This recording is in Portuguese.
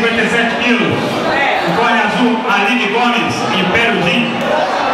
57 quilos. Cor azul, Aline Gomes, Império Jim.